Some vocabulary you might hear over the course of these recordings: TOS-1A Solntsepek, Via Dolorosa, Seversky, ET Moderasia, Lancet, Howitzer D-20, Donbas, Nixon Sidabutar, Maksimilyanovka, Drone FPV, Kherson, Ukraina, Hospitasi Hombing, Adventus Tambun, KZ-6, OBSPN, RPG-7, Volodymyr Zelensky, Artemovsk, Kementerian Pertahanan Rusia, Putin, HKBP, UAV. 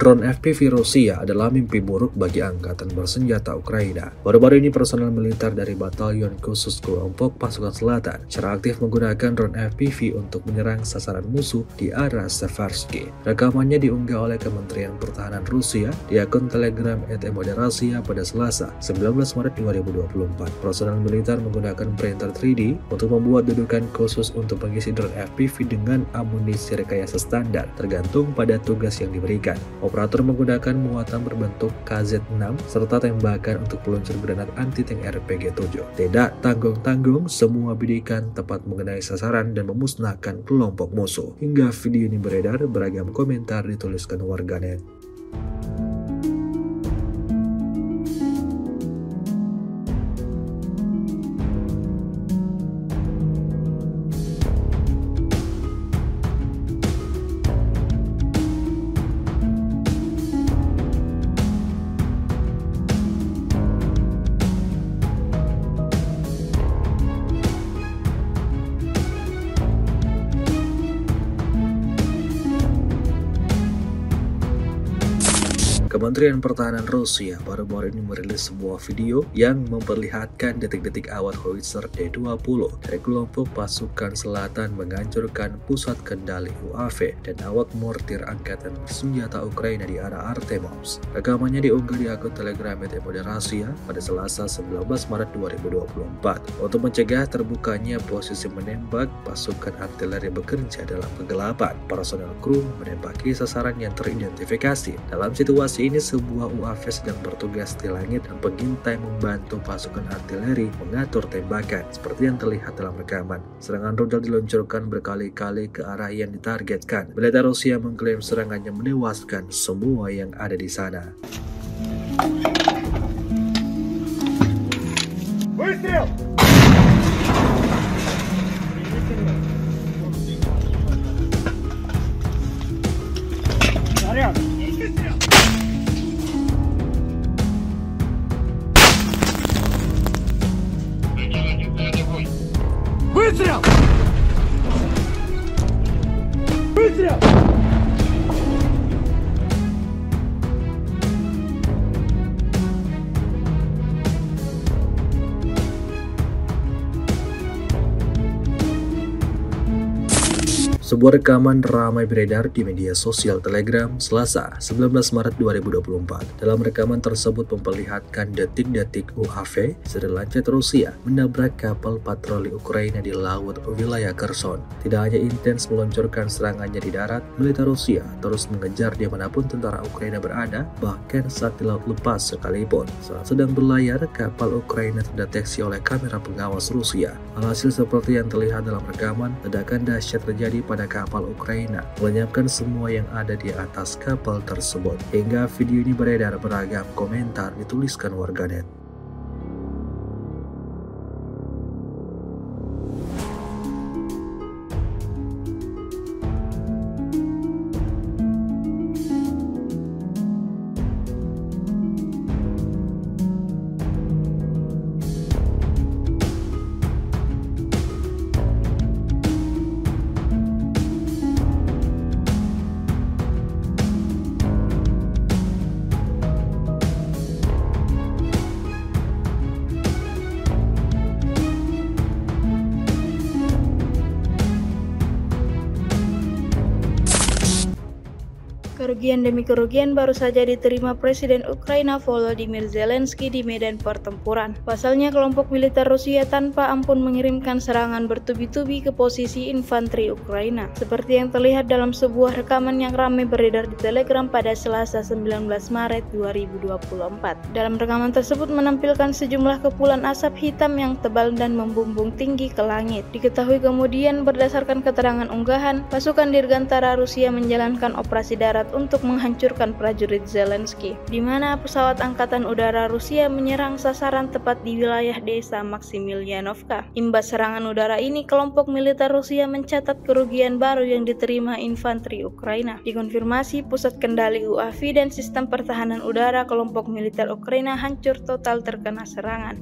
Drone FPV Rusia adalah mimpi buruk bagi angkatan bersenjata Ukraina. Baru-baru ini personel militer dari Batalion Khusus Kelompok Pasukan Selatan secara aktif menggunakan drone FPV untuk menyerang sasaran musuh di arah Seversky. Rekamannya diunggah oleh Kementerian Pertahanan Rusia di akun Telegram ET Moderasia pada Selasa, 19 Maret 2024. Personel militer menggunakan printer 3D untuk membuat dudukan khusus untuk mengisi drone FPV dengan amunisi rekayasa standar tergantung pada tugas yang diberikan. Operator menggunakan muatan berbentuk KZ-6 serta tembakan untuk peluncur granat anti-tank RPG-7. Tidak tanggung-tanggung, semua bidikan tepat mengenai sasaran dan memusnahkan kelompok musuh. Hingga video ini beredar, beragam komentar dituliskan warganet. Kementerian Pertahanan Rusia baru-baru ini merilis sebuah video yang memperlihatkan detik-detik awal Howitzer D-20 dari kelompok pasukan selatan menghancurkan pusat kendali UAV dan awak mortir angkatan bersenjata Ukraina di arah Artemovsk. Rekamannya diunggah di akun Telegram ET Moderasia pada Selasa 19 Maret 2024. Untuk mencegah terbukanya posisi menembak, pasukan artileri bekerja dalam kegelapan. Personel kru menembaki sasaran yang teridentifikasi. Dalam situasi ini sebuah UAV sedang bertugas di langit dan pengintai membantu pasukan artileri mengatur tembakan seperti yang terlihat dalam rekaman. Serangan rudal diluncurkan berkali-kali ke arah yang ditargetkan. Militer Rusia mengklaim serangannya menewaskan semua yang ada di sana. Выстрел! Выстрел! Sebuah rekaman ramai beredar di media sosial Telegram Selasa, 19 Maret 2024. Dalam rekaman tersebut memperlihatkan detik-detik UAV dari Lancet Rusia menabrak kapal patroli Ukraina di laut wilayah Kherson. Tidak hanya intens meluncurkan serangannya di darat, militer Rusia terus mengejar dimanapun tentara Ukraina berada, bahkan saat di laut lepas sekalipun. Saat sedang berlayar, kapal Ukraina terdeteksi oleh kamera pengawas Rusia. Alhasil seperti yang terlihat dalam rekaman, ledakan dahsyat terjadi pada kapal Ukraina, melenyapkan semua yang ada di atas kapal tersebut. Hingga video ini beredar, beragam komentar dituliskan warganet. Kerugian demi kerugian baru saja diterima Presiden Ukraina Volodymyr Zelensky di medan pertempuran. Pasalnya, kelompok militer Rusia tanpa ampun mengirimkan serangan bertubi-tubi ke posisi infanteri Ukraina. Seperti yang terlihat dalam sebuah rekaman yang ramai beredar di Telegram pada Selasa 19 Maret 2024. Dalam rekaman tersebut menampilkan sejumlah kepulan asap hitam yang tebal dan membumbung tinggi ke langit. Diketahui kemudian berdasarkan keterangan unggahan, pasukan dirgantara Rusia menjalankan operasi darat untuk menghancurkan prajurit Zelensky, di mana pesawat Angkatan Udara Rusia menyerang sasaran tepat di wilayah desa Maksimilyanovka. Imbas serangan udara ini, kelompok militer Rusia mencatat kerugian baru yang diterima infanteri Ukraina. Dikonfirmasi, pusat kendali UAV dan sistem pertahanan udara kelompok militer Ukraina hancur total terkena serangan.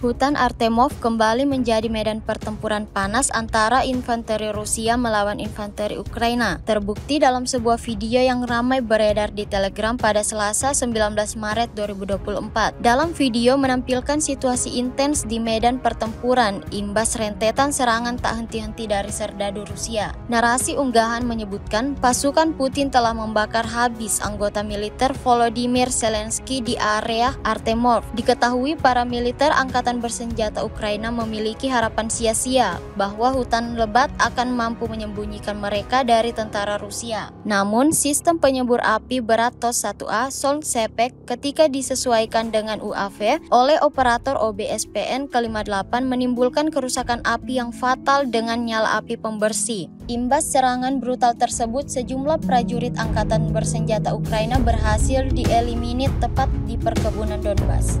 Hutan Artemovsk kembali menjadi medan pertempuran panas antara infanteri Rusia melawan infanteri Ukraina. Terbukti dalam sebuah video yang ramai beredar di Telegram pada Selasa 19 Maret 2024. Dalam video menampilkan situasi intens di medan pertempuran imbas rentetan serangan tak henti-henti dari serdadu Rusia. Narasi unggahan menyebutkan pasukan Putin telah membakar habis anggota militer Volodymyr Zelensky di area Artemovsk. Diketahui para militer angkatan bersenjata Ukraina memiliki harapan sia-sia bahwa hutan lebat akan mampu menyembunyikan mereka dari tentara Rusia. Namun, sistem penyembur api berat TOS-1A Solntsepek ketika disesuaikan dengan UAV oleh operator OBSPN ke-58 menimbulkan kerusakan api yang fatal dengan nyala api pembersih. Imbas serangan brutal tersebut, sejumlah prajurit angkatan bersenjata Ukraina berhasil dieliminir tepat di perkebunan Donbas.